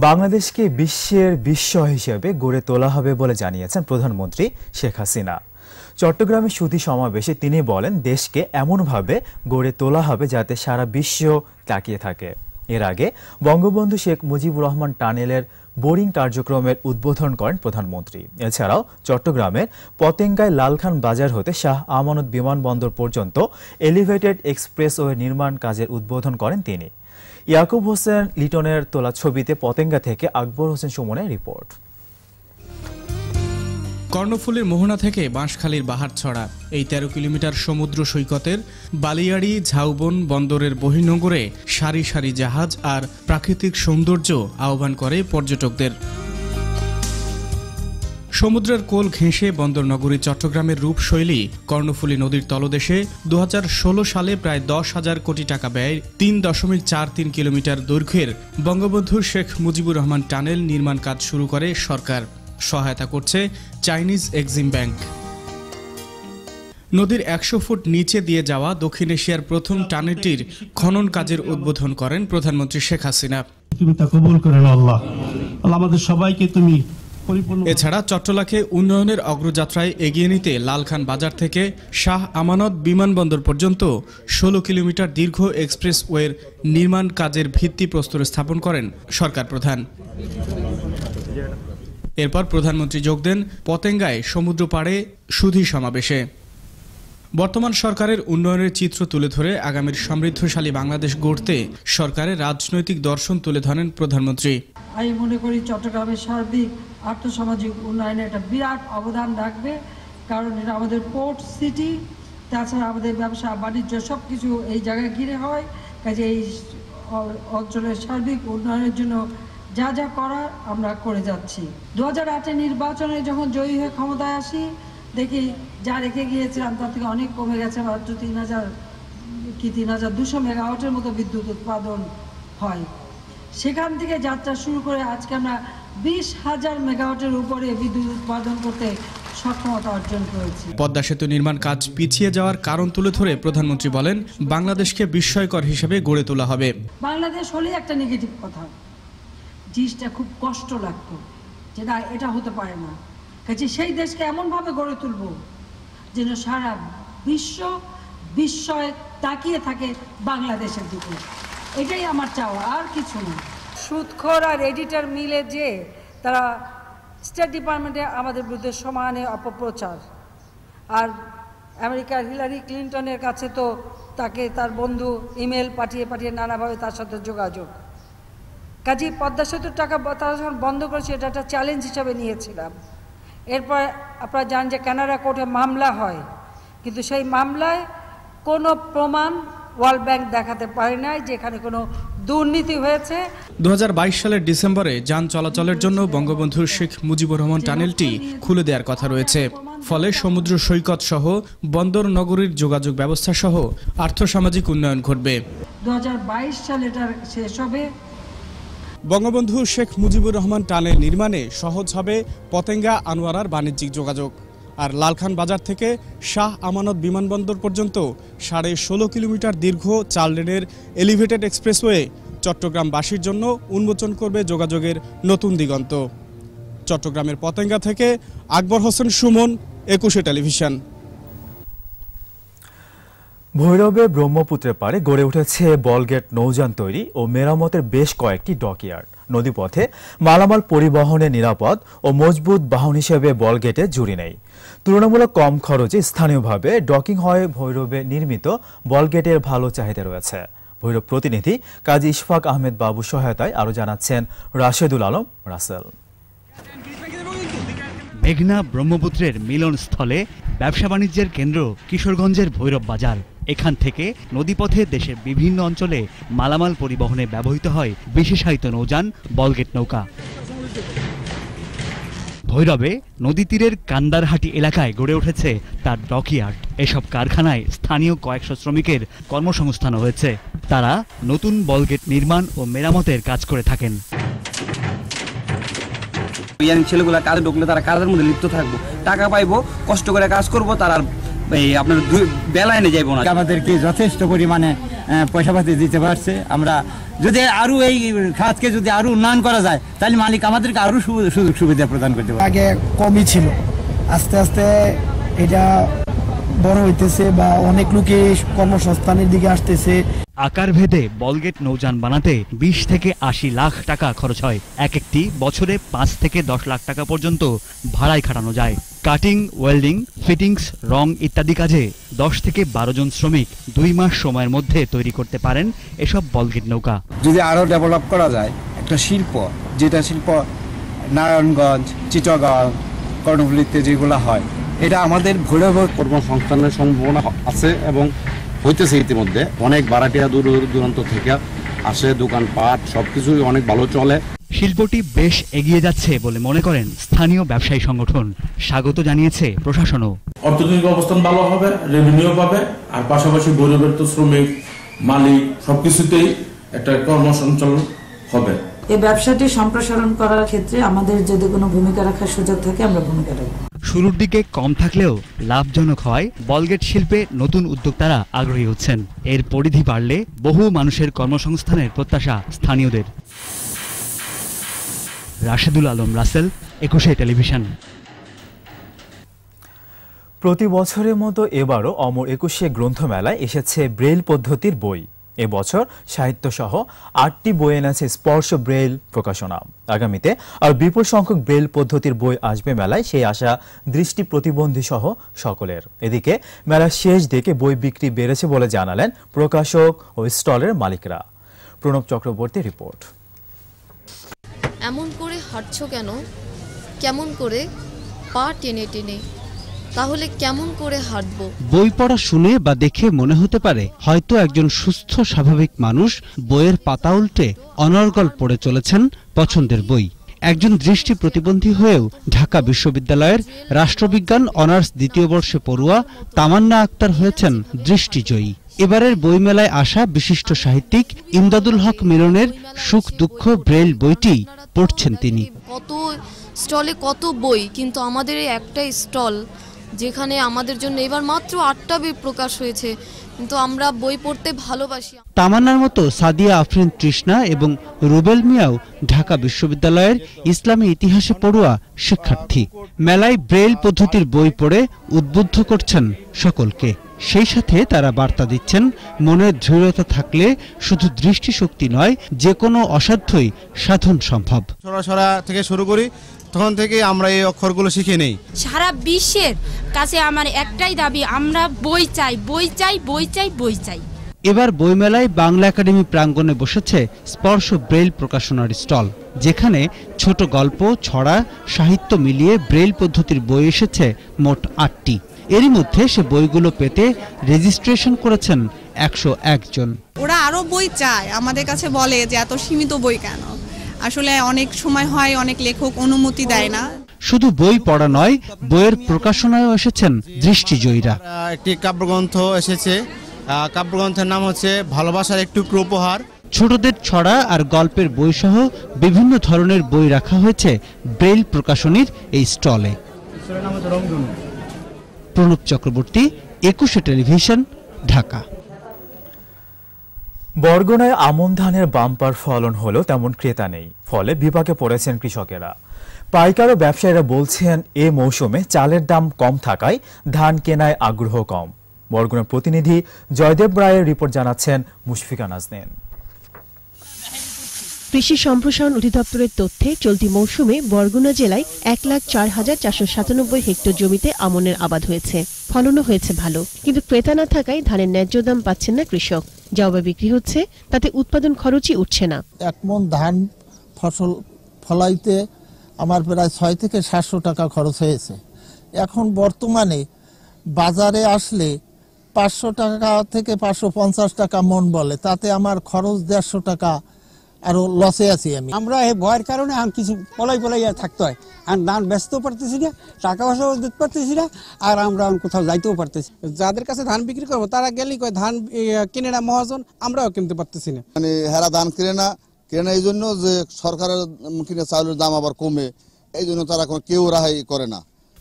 बांग्लादेश के विश्वेर विश्व हिसेबे गड़े तोला हबे बोले जानिয়েছেন प्रधानमंत्री शेख हासिना। चट्टग्रामे सूदी समावेशे तिनी बोलेन देश के एमन भावे गड़े तोला हबे जाते सारा विश्व ताकिये थाके। एर आगे बंगबंधु शेख मुजिबुर रहमान टानेलेर बोरिंग कार्यक्रमेर उद्बोधन करें प्रधानमंत्री। एछाड़ाओ चट्टग्रामेर पतेंगाय लालखान बाजार होते शाह आमानत विमानबंदर पर्यन्त एलिवेटेड एक्सप्रेसवे निर्माण काजेर उद्बोधन करें तिनी। याकुब होसेन लिटनेर तोला छबिते पतेंगा थेके আকবর হোসেন সুমনের रिपोर्ट। कर्णफुलेर मोहना थेके बाँशखालीर बाहारछड़ा 13 किलोमीटर समुद्र सैकतेर बालियाड़ी झाउबन बंदरेर बहिनगरे सारी सारी जहाज और प्राकृतिक सौंदर्य आह्वान करे पर्यटकदेर। समुद्रेर कोल घेंशे बंदर नगरी चट्टग्रामेर रूपशैली कर्णफुली नदीर तलदेशे 2016 साले प्राय 10,000 कोटी टाका व्यये 3.43 किलोमीटर दैर्घ्येर बंगबंधु शेख मुजिबुर रहमान टानेल निर्माण काज शुरू करे सरकार। सहायता करछे चाइनीज एक्सिम बैंक। नदीर 100 फुट नीचे दिए जावा दक्षिण एशियार प्रथम टानेलटिर खनन काजेर उद्बोधन करेन प्रधानमंत्री शेख हासिना। এছাড়া চট্টলাকে উন্নয়নের অগ্রযাত্রায় এগিয়ে নিতে লালখান বাজার থেকে শাহ আমানত বিমানবন্দর পর্যন্ত ১৬ কিলোমিটার দীর্ঘ এক্সপ্রেসওয়ের নির্মাণ কাজের ভিত্তিপ্রস্তর স্থাপন করেন সরকার প্রধান। এরপর প্রধানমন্ত্রী যোগ দেন পতেঙ্গায় সমুদ্র পাড়ে সুধী সমাবেশে। বর্তমান সরকারের উন্নয়নের চিত্র তুলে ধরে আগামীর সমৃদ্ধশালী বাংলাদেশ গড়তে সরকারের রাজনৈতিক দর্শন তুলে ধরেন প্রধানমন্ত্রী। আমি মনে করি চট্টগ্রামের সার্বিক আর্থসামাজিক উন্নয়নে একটা বিরাট অবদান রাখবে, কারণ এটা আমাদের পোর্ট সিটি, তাছাড়া আমাদের ব্যবসা বাণিজ্য সব কিছু এই জায়গায় ঘিরে হয়। কাজে এই অঞ্চলের সার্বিক উন্নয়নের জন্য যা যা করার আমরা করে যাচ্ছি। 2008-এ নির্বাচনে যখন জয়ী হয়ে ক্ষমতায় আসি, দেখি যা রেখে গিয়েছিলাম তার থেকে অনেক কমে গেছে। মাত্র 3,200 মেগাওয়াটের মতো বিদ্যুৎ উৎপাদন হয়। সেখান থেকে যাত্রা শুরু করে আজকে আমরা 20,000 মেগাওয়াটের উপরে বিদ্যুৎ উৎপাদন করতে সক্ষমতা অর্জন করেছি। পদ্মা সেতু নির্মাণ কাজ পিছিয়ে যাওয়ার কারণ তুলে ধরে প্রধানমন্ত্রী বলেন, বাংলাদেশকে বিস্ময়কর হিসেবে গড়ে তোলা হবে। বাংলাদেশ হলে একটা নেগেটিভ কথা, জিনিসটা খুব কষ্ট লাগতো যে না এটা হতে পারে না। কাজে সেই দেশকে এমনভাবে গড়ে তুলব যেন সারা বিশ্ব বিস্ময়ে তাকিয়ে থাকে বাংলাদেশের দিকে। এটাই আমার চাওয়া, আর কিছু না। সুদখোর আর এডিটর মিলে যে তারা স্টেট ডিপার্টমেন্টে আমাদের বিরুদ্ধে সমানে অপপ্রচার, আর আমেরিকার হিলারি ক্লিন্টনের কাছে তো তাকে তার বন্ধু ইমেল পাঠিয়ে পাঠিয়ে নানাভাবে তার সাথে যোগাযোগ। কাজেই পদ্মা সেতুর টাকা তারা যখন বন্ধ করেছে এটা একটা চ্যালেঞ্জ হিসাবে নিয়েছিলাম। এরপর আপনারা জানেন যে কানাডা কোর্টে মামলা হয়, কিন্তু সেই মামলায় কোনো প্রমাণ ওয়ার্ল্ড ব্যাংক দেখাতে পারে নাই যেখানে কোনো দুর্নীতি হয়েছে। 2022 সালের ডিসেম্বরে যান চলাচলের জন্য বঙ্গবন্ধু শেখ মুজিবুর রহমান টানেলটি খুলে দেওয়ার কথা রয়েছে। ফলে সমুদ্র সৈকত সহ বন্দর নগরীর যোগাযোগ ব্যবস্থা সহ আর্থসামাজিক উন্নয়ন ঘটবে। 2022 সালে এটা শেষ হবে। বঙ্গবন্ধু শেখ মুজিবুর রহমান টানেল নির্মাণে সহজ হবে পতেঙ্গা আনোয়ারার বাণিজ্যিক যোগাযোগ। আর লালখান বাজার থেকে শাহ আমানত বিমানবন্দর পর্যন্ত 16.5 কিলোমিটার দীর্ঘ 4 লেনের এলিভেটেড এক্সপ্রেসওয়ে চট্টগ্রামবাসীর জন্য উন্মোচন করবে যোগাযোগের নতুন দিগন্ত। চট্টগ্রামের পতেঙ্গা থেকে আকবর হোসেন সুমন, একুশে টেলিভিশন। ভৈরবে ব্রহ্মপুত্রের পাড়ে গড়ে উঠেছে বলগেট নৌযান তৈরি ও মেরামতের বেশ কয়েকটি ডকইয়ার্ড। নদীপথে মালামাল পরিবহনে নিরাপদ ও মজবুত বাহন হিসেবে বলগেটে জুড়ি নেই। তুলনামূলক কম খরচে স্থানীয়ভাবে ডকিং হয়। ভৈরবে নির্মিত বলগেটের ভালো চাহিদা রয়েছে। ভৈরব প্রতিনিধি কাজী ইশফাক আহমেদ বাবুর সহায়তায় আরও জানাচ্ছেন রাশেদুল আলম রাসেল। মেঘনা ব্রহ্মপুত্রের মিলনস্থলে ব্যবসা বাণিজ্যের কেন্দ্র কিশোরগঞ্জের ভৈরব বাজার। এখান থেকে নদীপথে দেশের বিভিন্ন অঞ্চলে মালামাল পরিবহনে ব্যবহৃত হয় বিশেষায়িত নৌযান বলগেট নৌকা। ভৈরবে নদী তীরের কান্দারহাটি এলাকায় গড়ে উঠেছে তার ডকইয়ার্ড। এসব কারখানায় স্থানীয় কয়েকশো শ্রমিকের কর্মসংস্থান হয়েছে। তারা নতুন বলগেট নির্মাণ ও মেরামতের কাজ করে থাকেন। ইয়াং ছেলেগুলা কাজে ঢুকলে তারা কাজের মধ্যে লিপ্ত থাকবো, টাকা পাইবো, কষ্ট করে কাজ করবো, তারা বেলায় নিয়ে যাইব না। আমাদেরকে যথেষ্ট পরিমাণে পয়সা পাতি দিতে পারছে। আমরা যদি আরো এই খাতকে যদি আরো উন্নয়ন করা যায় তাহলে মালিক আমাদেরকে আরো সুযোগ সুবিধা প্রদান করতে পারে। আগে কমই ছিল, আস্তে আস্তে এটা বড় হইতেছে বা অনেক লোকে কর্মসংস্থানের দিকে আসতেছে। আকার ভেদে বলগেট নৌযান বানাতে ২০ থেকে ৮০ লাখ টাকা খরচ হয়। এক একটি বছরে ৫ থেকে ১০ লাখ টাকা পর্যন্ত ভাড়ায় খাটানো যায়। কাটিং, ওয়েল্ডিং, ফিটিংস, রং ইত্যাদি কাজে ১০ থেকে ১২ জন শ্রমিক ২ মাস সময়ের মধ্যে তৈরি করতে পারেন এসব বলগেট নৌকা। যদি আরো ডেভেলপ করা যায় একটা শিল্প, যেটা শিল্প নারায়ণগঞ্জ, চিটাগং, কর্ণফুলীতে যেগুলো হয়, এটা আমাদের ভৈরব কর্মসংস্থানের সম্ভাবনা আছে এবং হইতেছে। ইতিমধ্যে অনেক ভাড়াটিয়া দূর দূরান্ত থেকে আসে, দোকানপাট সবকিছুই অনেক ভালো চলে। শিল্পটি বেশ এগিয়ে যাচ্ছে বলে মনে করেন স্থানীয় ব্যবসায়ী সংগঠন, স্বাগত জানিয়েছে প্রশাসনও। অর্থনৈতিক অবস্থান ভালো হবে, রেভিনিউ পাবে, আর পাশাপাশি গরিবের তো শ্রমিক মালিক সবকিছুতেই একটা কর্মসংচল হবে। এই ব্যবসাটি সম্প্রসারণ করার ক্ষেত্রে আমাদের যদি কোনো ভূমিকা রাখার সুযোগ থাকে আমরা ভূমিকা রাখবো। শুরুর দিকে কম থাকলেও লাভজনক হয় বলগেট শিল্পে নতুন উদ্যোক্তারা আগ্রহী হচ্ছেন। এর পরিধি বাড়লে বহু মানুষের কর্মসংস্থানের প্রত্যাশা স্থানীয়দের। রাশেদুল আলম রাসেল, একুশে টেলিভিশন। প্রতি বছরের মতো এবারও অমর একুশে গ্রন্থমেলায় এসেছে ব্রেইল পদ্ধতির বই। এবছর সাহিত্যসহ ৮টি বই এনেছে স্পর্শ ব্রেইল প্রকাশনা। আগামীতে আর বিপুল সংখ্যক ব্রেইল পদ্ধতির বই আসবে মেলায়, সেই আশা দৃষ্টি প্রতিবন্ধী সহ সকলের। এদিকে মেলার শেষ দিকে বই বিক্রি বেড়েছে বলে জানালেন প্রকাশক ও স্টলের মালিকরা। প্রণব চক্রবর্তী রিপোর্ট। এমন করে হাঁটছো কেন, কেমন করে পা টেনে টেনে, তাহলে কেমন করে হাঁটবো? বই পড়া শুনে বা দেখে মনে হতে পারে হয়তো একজন সুস্থ স্বাভাবিক মানুষ বইয়ের পাতা উল্টে অনর্গল পড়ে চলেছেন পছন্দের বই। একজন দৃষ্টি প্রতিবন্ধী হয়েও ঢাকা বিশ্ববিদ্যালয়ের রাষ্ট্রবিজ্ঞান অনার্স ২য় বর্ষে পড়ুয়া তামান্না আক্তার হয়েছেন দৃষ্টিজয়ী। এবারের বইমেলায় আসা বিশিষ্ট সাহিত্যিক ইমদাদুল হক মিলনের সুখ দুঃখ ব্রেইল বইটি পড়ছেন তিনি। কত স্টলে কত বই, কিন্তু আমাদের এই একটা স্টল যেখানে আমাদের জন্য এবার মাত্র ৮টা বই প্রকাশ হয়েছে, কিন্তু আমরা বই পড়তে ভালোবাসি। তামান্নার মতো সাদিয়া আফরিন তৃষ্ণা এবং রুবেল মিয়াও ঢাকা বিশ্ববিদ্যালয়ের ইসলামী ইতিহাসে পড়ুয়া শিক্ষার্থী। মেলায় ব্রেইল পদ্ধতির বই পড়ে উদ্বুদ্ধ করছেন সকলকে। সেই সাথে তারা বার্তা দিচ্ছেন মনের দৃঢ়তা থাকলে শুধু দৃষ্টিশক্তি নয়, যে কোনো অসাধ্যই সাধন সম্ভব। সরাসরা থেকে শুরু করি, তখন থেকে আমরা এই অক্ষরগুলো শিখে নেই। সারা বিশ্বের কাছে আমার একটাই দাবি, আমরা বই চাই, বই চাই, বই চাই, বই চাই। এবার বইমেলায় বাংলা একাডেমি প্রাঙ্গণে বসেছে স্পর্শ ব্রেইল প্রকাশনার স্টল, যেখানে ছোট গল্প, ছড়া, সাহিত্য মিলিয়ে ব্রেইল পদ্ধতির বই এসেছে মোট ৮টি। এরই মধ্যে সে বইগুলো পেতে রেজিস্ট্রেশন করেছেন ১০১ জন। ওরা আরো বই চায়, আমাদের কাছে বলে যে এত সীমিত বই কেন। আসলে অনেক সময় হয় অনেক লেখক অনুমতি দেয় না। শুধু বই পড়া নয়, বইয়ের প্রকাশনায় এসেছেন দৃষ্টিজয়ীরা। একটি কাব্যগ্রন্থ এসেছে, কাব্যগ্রন্থের নাম হচ্ছে ভালোবাসার একটু উপহার। ছোটদের ছড়া আর গল্পের বই সহ বিভিন্ন ধরনের বই রাখা হয়েছে ব্রেইল প্রকাশনীর এই স্টলে। প্রণব চক্রবর্তী, একুশে টেলিভিশন, ঢাকা। বরগুনায় আমন ধানের বাম্পার ফলন হলেও তেমন ক্রেতা নেই, ফলে বিপাকে পড়েছেন কৃষকেরা। পাইকার ও ব্যবসায়ীরা বলছেন এ মৌসুমে চালের দাম কম থাকায় ধান কেনায় আগ্রহ কম। বরগুনার প্রতিনিধি জয়দেব রায়ের রিপোর্ট জানাচ্ছেন মুশফিকা নাজনীন। কৃষি সম্প্রসারণ অধিদপ্তরের তথ্যে চলতি মৌসুমে বরগুনা জেলায় ১,০৪,৪৯৭ হেক্টর জমিতে আমনের আবাদ হয়েছে। ফলনও হয়েছে ভালো, কিন্তু ক্রেতা না থাকায় ধানের ন্যায্য দাম পাচ্ছেন না কৃষক। যাওয়া বিক্রি হচ্ছে, তাতে উৎপাদন খরচই উঠছে না। এক মণ ধান ফসল ফলাইতে আমার প্রায় ৬০০ থেকে ৭০০ টাকা খরচ হয়েছে। এখন বর্তমানে বাজারে আসলে ৫০০ টাকা থেকে ৫৫০ টাকা মণ বলে, তাতে আমার খরচ ১৫০ টাকা আরো লসে আছি আমি। আমরা এই ভয়ের কারণে আমি কিছু পলাই পলাই থাকতে হয়, আর ধান বেচতেও পারতেছি না, টাকা পয়সাও দিতে পারতেছি না, আর আমরা কোথাও যাইতেও পারতেছি। যাদের কাছে ধান বিক্রি করবো তারা গেলেই কয় ধান কিনে না মহাজন, আমরাও কিনতে পারতেছি না। মানে হেরা ধান কেনে না এই জন্য যে সরকারের কিনে চাউলের দাম আবার কমে, এই জন্য তারা কেউ রাহাই করে না।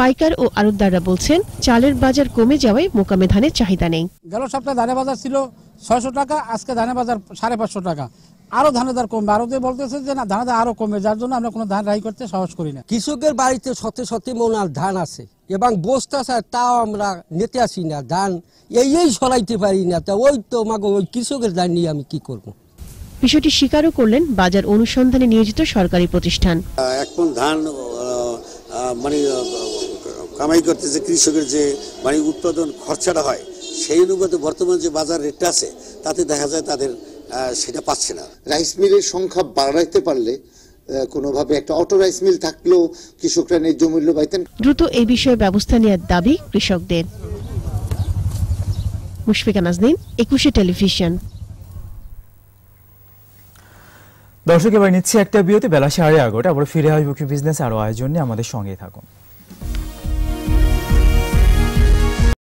পাইকার ও আড়তদাররা বলছেন চালের বাজার কমে যাওয়ায় মোকামে ধানের চাহিদা নেই। গেল সপ্তাহে ধানের বাজার ছিল ৬০০ টাকা, আজকে ধানের বাজার ৫৫০ টাকা। আরো ধানের দর কমবে, আরতে বলতেছে যে না ধানের দর আরো কমবে, যার জন্য আমরা কোনো ধান রাই করতে সাহস করি না। কৃষকের বাড়িতে সত্যি সত্যি মোনাল ধান আছে এবং বস্তা আছে, তাও আমরা নিতে আসি না, ধান এই সরাইতে পারি না। তা ওই তো মাগো ওই কৃষকের ধান নিয়ে আমি কি করব? বিষয়টি স্বীকারও করলেন বাজার অনুসন্ধানে নিয়োজিত সরকারি প্রতিষ্ঠান। এখন ধান মানে কামাই করতেছে কৃষকের, যে মানে উৎপাদন খরচাটা হয় সেই অনুপাতে বর্তমান যে বাজার রেটটা আছে তাতে দেখা যায় তাদের সেটা পাচ্ছে না। রাইস মিলের সংখ্যা বাড়াইতে পারলে কোনোভাবে একটা অটো রাইস মিল থাকলেও কৃষকরা ন্যায্য মূল্য পাইতেন। দ্রুত এই বিষয়ে ব্যবস্থা নেওয়ার দাবি কৃষকদের। মুশফিকা নাজনীন, একুশে টেলিভিশন। দর্শক, এবার নিচ্ছি একটা বিরতি, বেলা 11:30। আবার ফিরে আসবো বিজনেস আরো আয়োজন নিয়ে, আমাদের সঙ্গেই থাকুন।